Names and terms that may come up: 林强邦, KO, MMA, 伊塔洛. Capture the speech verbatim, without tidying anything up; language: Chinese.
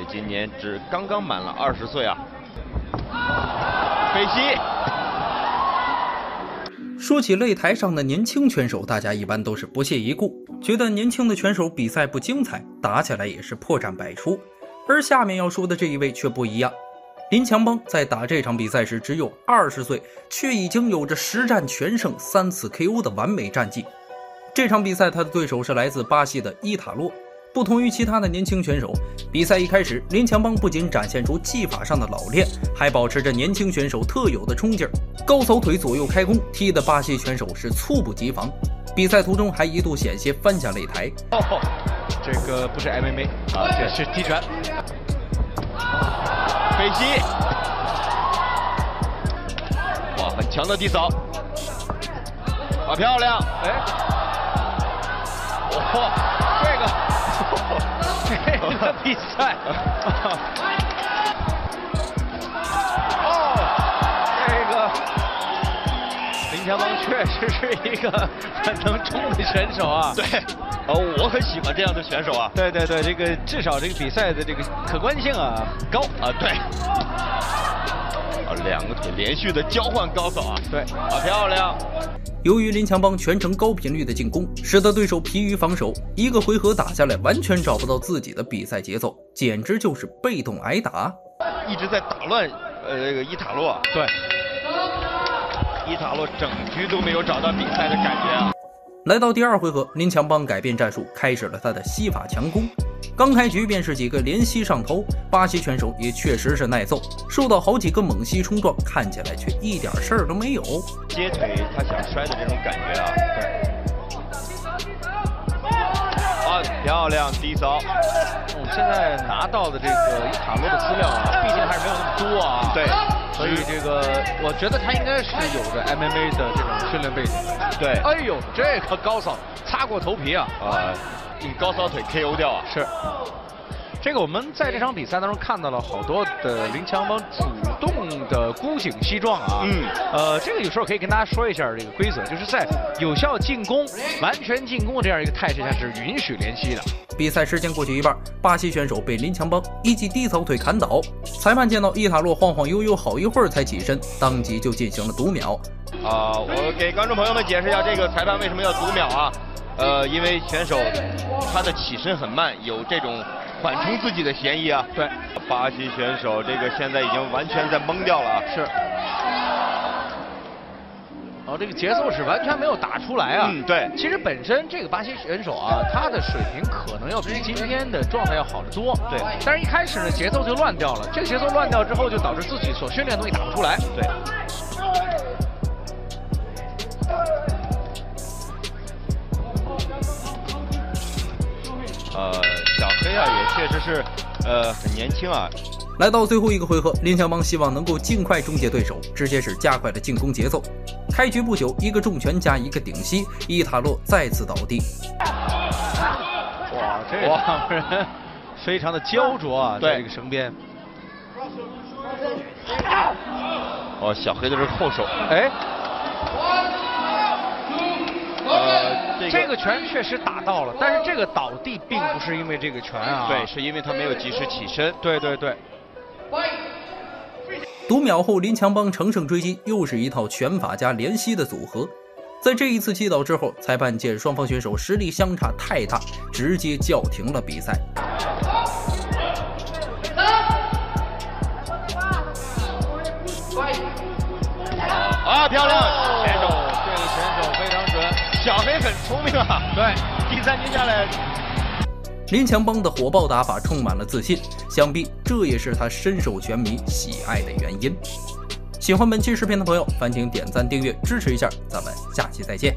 且今年只刚刚满了二十岁啊。飞膝。说起擂台上的年轻拳手，大家一般都是不屑一顾，觉得年轻的拳手比赛不精彩，打起来也是破绽百出。而下面要说的这一位却不一样。 林强邦在打这场比赛时只有二十岁，却已经有着十战全胜、三次 K O 的完美战绩。这场比赛他的对手是来自巴西的伊塔洛。不同于其他的年轻选手，比赛一开始，林强邦不仅展现出技法上的老练，还保持着年轻选手特有的冲劲儿，高扫腿左右开弓，踢得巴西选手是猝不及防。比赛途中还一度险些翻下擂台。哦，这个不是 M M A 啊，这是踢拳。 飞膝，哇，很强的低扫，啊，漂亮！哎，哇，这个，这个比赛，哦，这个林强邦确实是一个很能冲的选手啊。对。 哦，我很喜欢这样的选手啊！对对对，这个至少这个比赛的这个可观性啊高啊，对。啊，两个腿连续的交换高扫啊，对，啊漂亮。由于林强邦全程高频率的进攻，使得对手疲于防守，一个回合打下来完全找不到自己的比赛节奏，简直就是被动挨打，一直在打乱呃这个伊塔洛啊，对，伊塔洛整局都没有找到比赛的感觉啊。 来到第二回合，林强邦改变战术，开始了他的膝法强攻。刚开局便是几个连膝上头，巴西拳手也确实是耐揍，受到好几个猛膝冲撞，看起来却一点事儿都没有。接腿他想摔的这种感觉啊，对。啊，漂亮低扫。我们现在拿到的这个伊塔洛的资料啊，毕竟还是没有那么多啊。对。 所以这个，我觉得他应该是有着 M M A 的这种训练背景。对，哎呦，这个高扫擦过头皮啊！啊，你高扫腿 K O 掉啊！是。这个我们在这场比赛当中看到了好多的林强邦主动的孤颈膝撞啊。嗯。呃，这个有时候可以跟大家说一下这个规则，就是在有效进攻、完全进攻这样一个态势下是允许连膝的。 比赛时间过去一半，巴西选手被林强邦一记低扫腿砍倒。裁判见到伊塔洛晃晃悠悠好一会儿才起身，当即就进行了读秒。啊、呃，我给观众朋友们解释一下，这个裁判为什么要读秒啊？呃，因为选手他的起身很慢，有这种缓冲自己的嫌疑啊。对，巴西选手这个现在已经完全在懵掉了。是。哦，这个节奏是完全没有打出来啊。嗯，对。其实本身这个巴西选手啊，他的水平可。 可能要比今天的状态要好得多，对。但是一开始呢，节奏就乱掉了。这个节奏乱掉之后，就导致自己所训练的东西打不出来，对。呃，小黑啊，也确实是，呃，很年轻啊。来到最后一个回合，林强邦希望能够尽快终结对手，直接是加快了进攻节奏。开局不久，一个重拳加一个顶膝，伊塔洛再次倒地。 这两个人非常的焦灼啊，在这个绳边。哦，小黑的这是后手，哎，呃，这个、这个拳确实打到了，但是这个倒地并不是因为这个拳啊，对，是因为他没有及时起身。对对对。读秒后，林强邦乘胜追击，又是一套拳法加连膝的组合。 在这一次击倒之后，裁判见双方选手实力相差太大，直接叫停了比赛。啊，漂亮！选手，这个选手非常准，小黑很聪明啊。对，第三局下来，林强邦的火爆打法充满了自信，想必这也是他深受拳迷喜爱的原因。 喜欢本期视频的朋友，烦请点赞、订阅支持一下，咱们下期再见。